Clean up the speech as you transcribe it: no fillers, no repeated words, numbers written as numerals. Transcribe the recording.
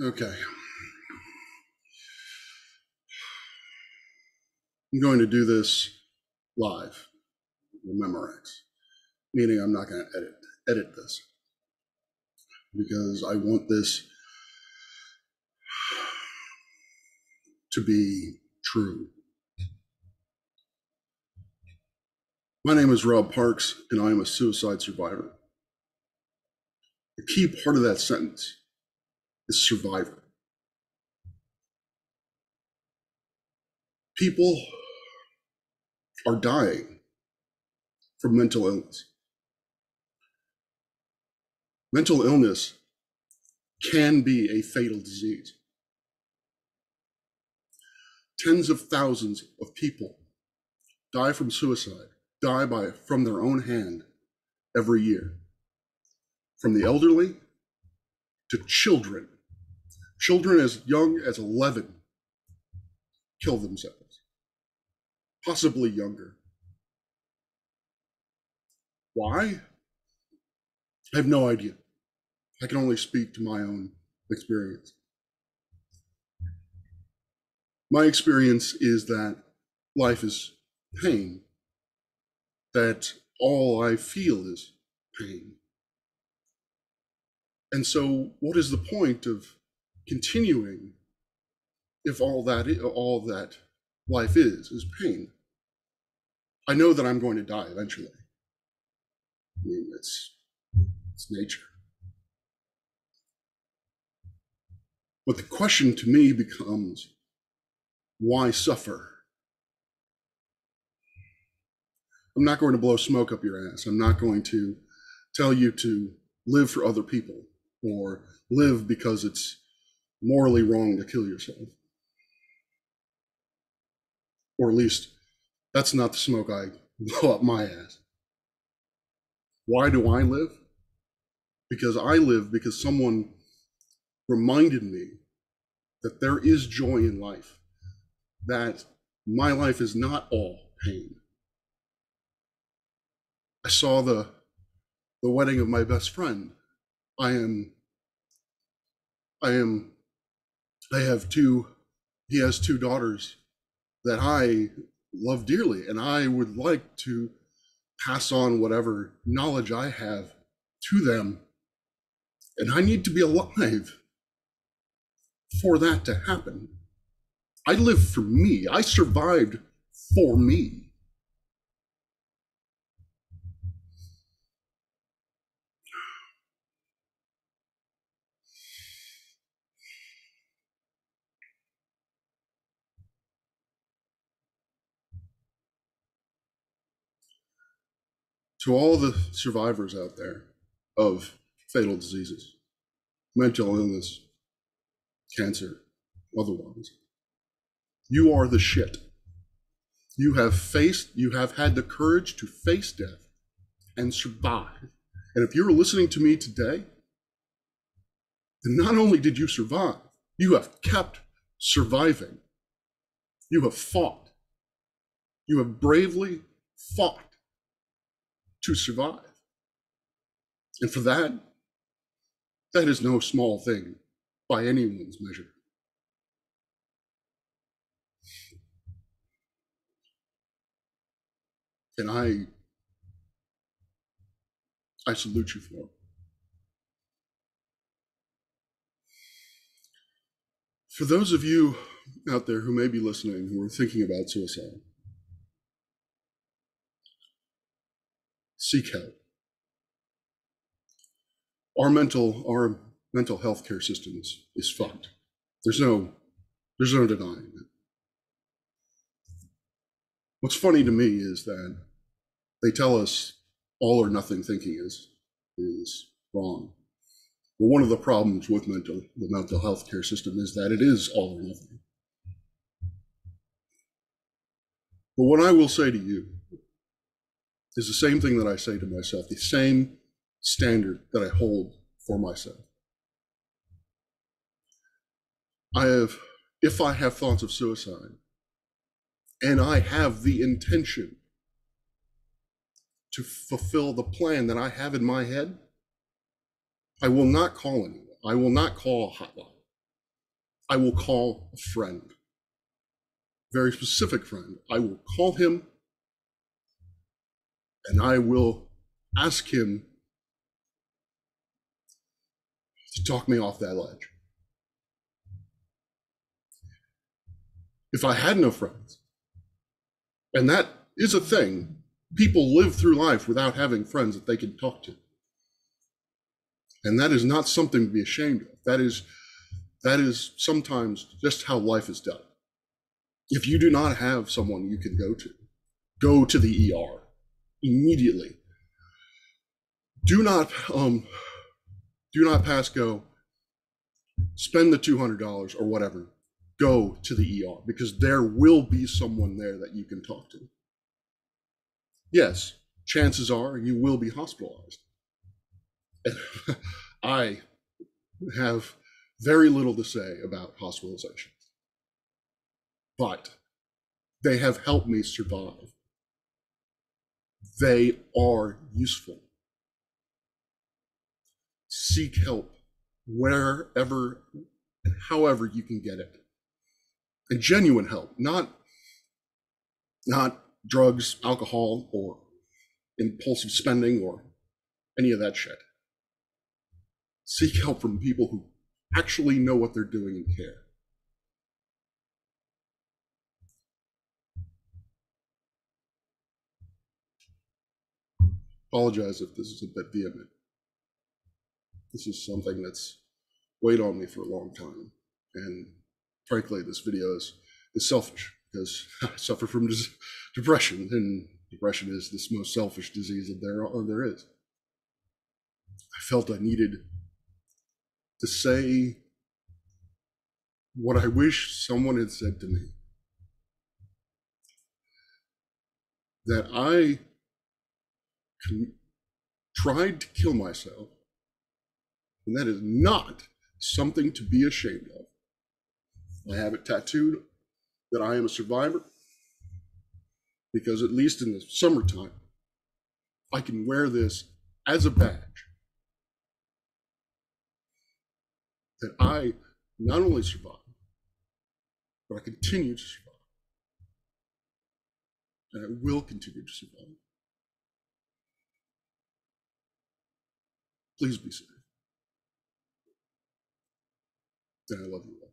Okay. I'm going to do this live with Memorax, meaning I'm not going to edit this because I want this to be true. My name is Rob Parks, and I am a suicide survivor. The key part of that sentence is survivor. People are dying from mental illness. Mental illness can be a fatal disease. Tens of thousands of people die from suicide, from their own hand every year. From the elderly to children. Children as young as 11 kill themselves, possibly younger. Why? I have no idea. I can only speak to my own experience. My experience is that life is pain, that all I feel is pain. And so what is the point of continuing if all that life is pain? I know that I'm going to die eventually. I mean, it's nature. But the question to me becomes, why suffer? I'm not going to blow smoke up your ass. I'm not going to tell you to live for other people or live because it's morally wrong to kill yourself. Or at least that's not the smoke I blow up my ass. Why do I live? Because I live because someone reminded me that there is joy in life, that my life is not all pain. I saw the wedding of my best friend. He has two daughters that I love dearly, and I would like to pass on whatever knowledge I have to them. And I need to be alive for that to happen. I live for me. I survived for me. To all the survivors out there of fatal diseases, mental illness, cancer, otherwise, you are the shit. You have had the courage to face death and survive. And if you're listening to me today, then not only did you survive, you have kept surviving. You have fought. You have bravely fought to survive. And for that, that is no small thing by anyone's measure. And I salute you for it. For those of you out there who may be listening, who are thinking about suicide, seek help. Our mental health care system is fucked. There's no denying it. What's funny to me is that they tell us all or nothing thinking is wrong. But one of the problems with the mental health care system is that it is all or nothing. But what I will say to you is the same thing that I say to myself, the same standard that I hold for myself. If I have thoughts of suicide, and I have the intention to fulfill the plan that I have in my head, I will not call anyone. I will not call a hotline. I will call a friend, very specific friend. I will call him and I will ask him to talk me off that ledge. If I had no friends, and that is a thing, people live through life without having friends that they can talk to. And that is not something to be ashamed of. That is sometimes just how life is done. If you do not have someone you can go to the ER immediately. Do not pass go. Spend the $200 or whatever. Go to the ER, because there will be someone there that you can talk to. Yes, chances are you will be hospitalized. I have very little to say about hospitalizations, but they have helped me survive. They are useful. Seek help wherever and however you can get it. And genuine help, not drugs, alcohol, or impulsive spending, or any of that shit. Seek help from people who actually know what they're doing and care. Apologize if this is a bit vehement. This is something that's weighed on me for a long time. And frankly, this video is selfish, because I suffer from depression, and depression is this most selfish disease that there is. I felt I needed to say what I wish someone had said to me. That I tried to kill myself, and that is not something to be ashamed of. I have it tattooed that I am a survivor, because at least in the summertime, I can wear this as a badge. That I not only survived, but I continue to survive. And I will continue to survive. Please be safe. And I love you all.